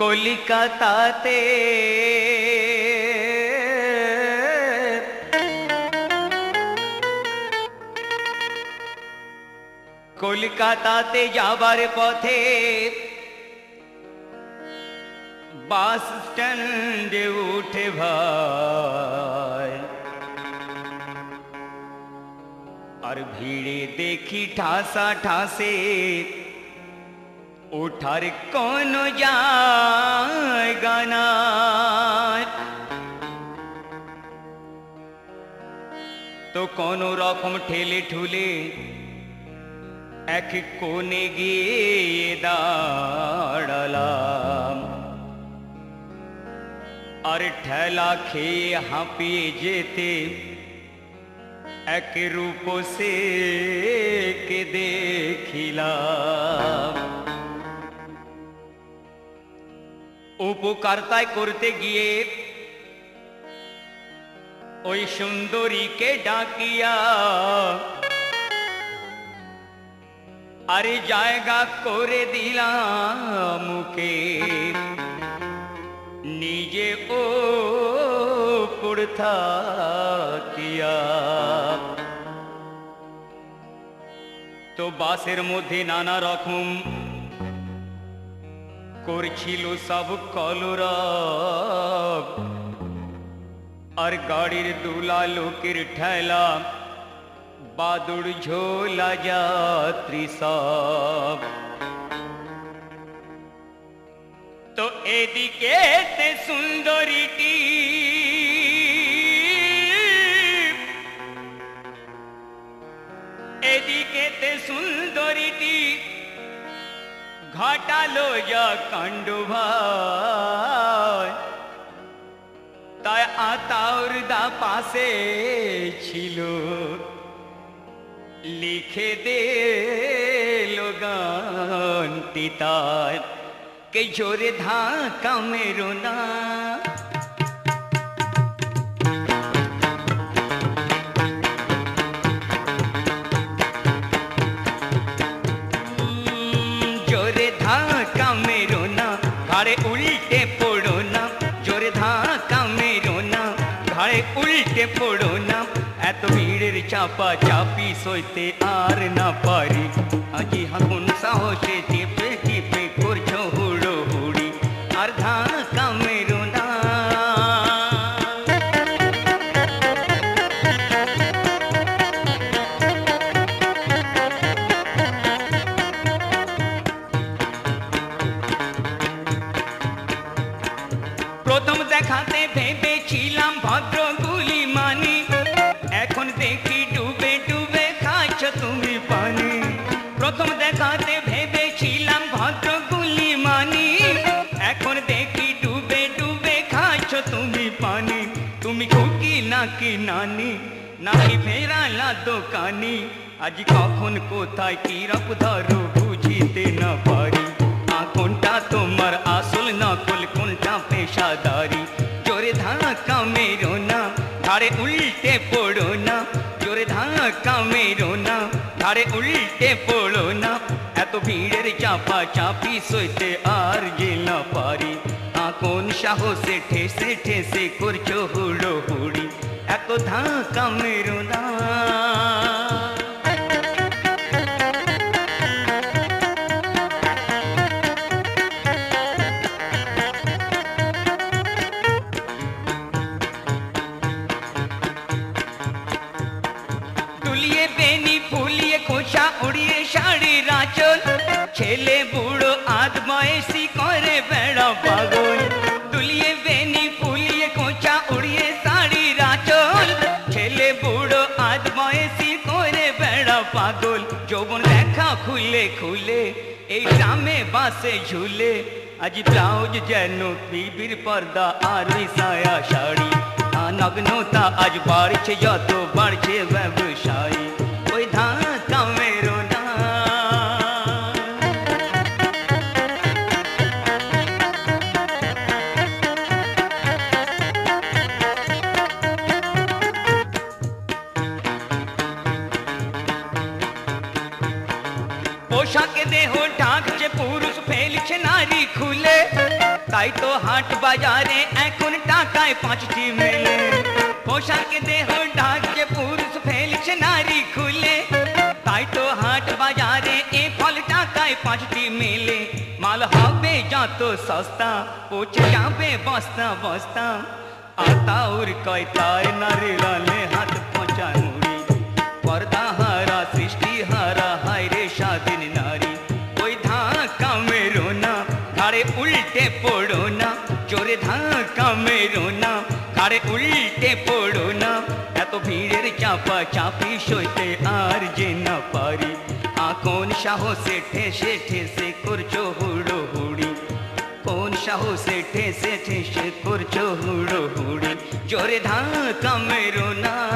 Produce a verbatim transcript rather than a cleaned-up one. कोलकाताते कोलकाताते जाबार पथे bus stand उठे भाई और भीड़े देखी ठासा ठासे उठार कौन जाएगा ना तो कोनो रकम ठेले ठुले एक कोने गिये दाड़लाम और ठेला खे हाँपिए जेते एक रूप से के देखिला उपकारता करते गिए ओई सुंदरी के डाकिया अरे जाएगा कोरे दिला मुके निजे ओ पुरथा किया तो बासेर मध्य नाना रकम करछिलो सब कलरा और गाड़ीर दूला लोकेर ठेला बादुर झोला यात्री सब तो एदी के ते सुंदरी टी एदी के ते सुंदरी टी घाटा लो जा कांडो भाई ताय आता और दा पासे छिलो लिखे दे लोगान तिताय के जोरे धाक्का मेरोना जोरे धाक्का मेरोना घाड़े उल्टे पड़ो ना जोरे धाक्का मेरोना घाड़े उल्टे पड़ो ना एत भीड़ेर चापा चापी सोइते आर ना पारी आजी हाकुन साहसे टिपे टिपे करछो धाक्का मेरोना प्रथम देखाते भेबेछिलाम भद्रगुली मानी एखन देखी डूबे डूबे खाच्छो तुमी पानी प्रथम देखाते भेबेछिलाम भद्रगुली मानी की नानी नानी फेरा ला दोकानी आज कखन कोथाय कीरप धरो बुझिते ना पारी आकोनटा तोमार आसल नकल कोनटा पेशादारी जोरे धाक्का मेरोना घाड़े उल्टे पड़ो ना जोरे धाक्का मेरोना घाड़े उल्टे पड़ो ना एतो भीड़ेर चापा चापी सोइते आर जे ना पारी आकोन साहसे ठेसे ठेसे करछो हुड़ो हुड़ी एत धाक्का मेरोना दुलिए बेनी फुलिए खोसा उड़िए साड़ी राचल छेले बूढ़ो आद बयसी करे बेड़ा पागल दुलिए बेनी फुलिए खोसा उड़िए पागल जौबन देखा खुले खुले एक रामे बासे झूले आज ब्लाउज जैनो बीबीर पर्दा आरवी साया शाड़ी नग्नता आज बारिश या तो बारिशे व्यवसायी कोई धाक्का मेरोना पोशाके देह ढांकछे पुरुष फेलछे नारी खुले आई तो हाट बाजारे एकुन टाकाय पाँचटी मेले पोशाक देह ढाके पुरुष फेल नारी खुले ताई तो हाट बाजारे ए फल टाकाय पाँचटी मेले माल हावे जा तो सस्ता पोछ जावे बस्ता बस्ता आता और कई तार नारे लाले हाथ पहुँचा मुड़ी पर्दा हारा सृष्टि हारा हाय रे शादी नारी कोई धाका मेरोना कारे उल्टे पड़ो ना जोरे धाक्का मेरोना कारे उल्टे पड़ो ना या तो भीड़ेर चापा चापी सोते आर जे ना पारी आकोन शाहो से ठेसे ठेसे कुर्चो हुड़ो हुड़ी कोन शाहो से ठेसे ठेसे कुर्चो हुड़ो हुड़ी जोरे धाक्का मेरोना।